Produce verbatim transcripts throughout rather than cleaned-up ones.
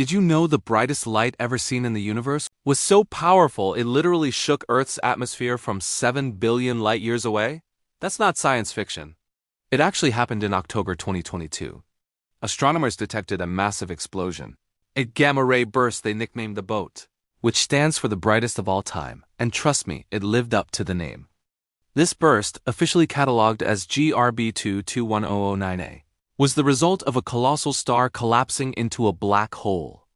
Did you know the brightest light ever seen in the universe was so powerful it literally shook Earth's atmosphere from seven billion light years away? That's not science fiction. It actually happened in October twenty twenty-two. Astronomers detected a massive explosion, a gamma-ray burst they nicknamed the boat, which stands for the brightest of all time, and trust me, it lived up to the name. This burst, officially catalogued as G R B two two one zero zero nine A, was the result of a colossal star collapsing into a black hole.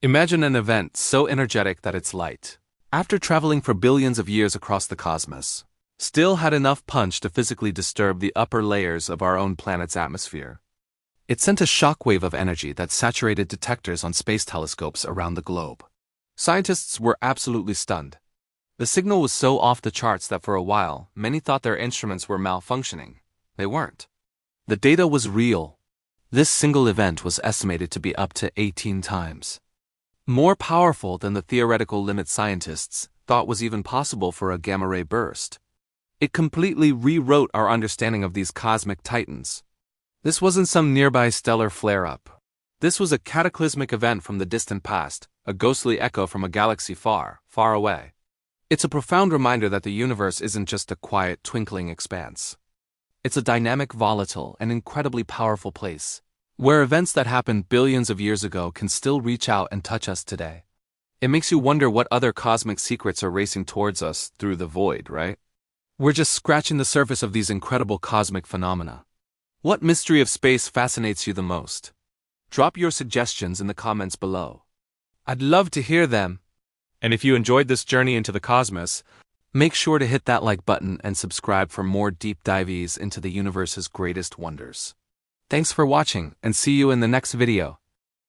Imagine an event so energetic that its light, after traveling for billions of years across the cosmos, still had enough punch to physically disturb the upper layers of our own planet's atmosphere. It sent a shockwave of energy that saturated detectors on space telescopes around the globe. Scientists were absolutely stunned. The signal was so off the charts that for a while, many thought their instruments were malfunctioning. They weren't. The data was real. This single event was estimated to be up to eighteen times more powerful than the theoretical limit scientists thought was even possible for a gamma-ray burst. It completely rewrote our understanding of these cosmic titans. This wasn't some nearby stellar flare-up. This was a cataclysmic event from the distant past, a ghostly echo from a galaxy far, far away. It's a profound reminder that the universe isn't just a quiet, twinkling expanse. It's a dynamic, volatile, and incredibly powerful place, where events that happened billions of years ago can still reach out and touch us today. It makes you wonder what other cosmic secrets are racing towards us through the void, right? We're just scratching the surface of these incredible cosmic phenomena. What mystery of space fascinates you the most? Drop your suggestions in the comments below. I'd love to hear them. And if you enjoyed this journey into the cosmos, make sure to hit that like button and subscribe for more deep dives into the universe's greatest wonders. Thanks for watching, and see you in the next video.